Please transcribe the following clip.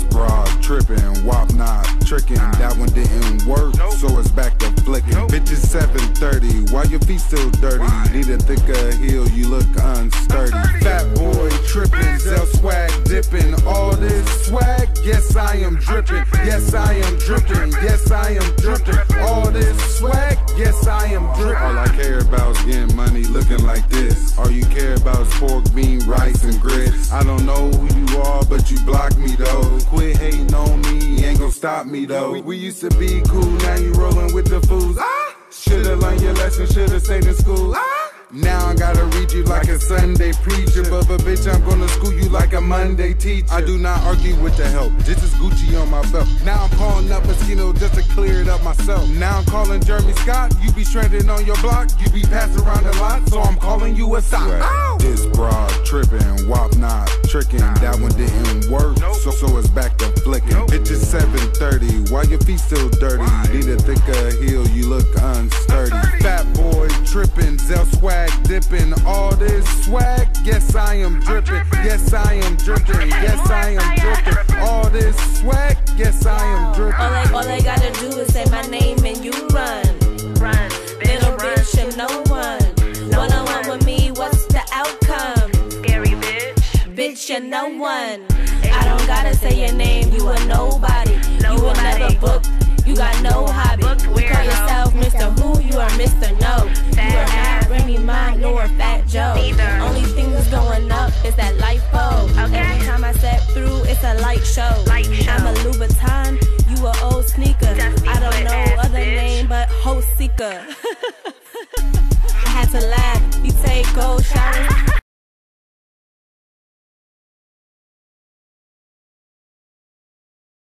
This broad trippin', wop not trickin'. That one didn't work, so it's back to flickin'. Bitches 7:30, while your feet still dirty. Need a thicker heel, you look unsturdy. Fat boy trippin', Zell swag dippin'. All this swag, yes I am drippin'. Yes I am drippin', yes I am drippin'. All this swag, yes I am drippin'. All I care about is getting money looking like this. All you care about is pork, bean, rice, and grits. I don't know who you are, but you block me though. Quit hating on me, ain't gon' stop me though. We used to be cool, now you rollin' with the fools. Shoulda learned your lesson, shoulda stayed in school. Now I gotta read you like a Sunday preacher, but bitch, I'm gonna school you like a Monday teacher. I do not argue with the help, this is Gucci on my belt. Now I'm calling up Moschino just to clear it up myself. Now I'm calling Jeremy Scott, you be stranded on your block. You be passed around a lot, so I'm calling you a sock. This broad trippin', wop not trickin'. That one didn't work, so it's back to flickin'. Bitch, it's 7:30, while your feet still dirty. Need a thicker heel, you look unsturdy. Fat boy trippin', Zell swag dipping. All this swag, yes I am dripping. Yes I am dripping. Yes I am dripping. All this swag, yes I am dripping. All I gotta do is say my name and you run. Run, little bitch, and no one. One-on-one with me, what's the outcome? Scary bitch. Bitch, you're no one. I don't gotta say your name, you are nobody. You will never book. You got no hobby. You call yourself Mr. Who? You are Mr. No. You are not Remy Ma nor Fat Joe. Only thing that's going up is that lipo. Every time I step through, it's a light show. I'm a Louboutin, you a old sneaker. I don't know other name but Ho Seeker. I had to laugh. You take gold showers.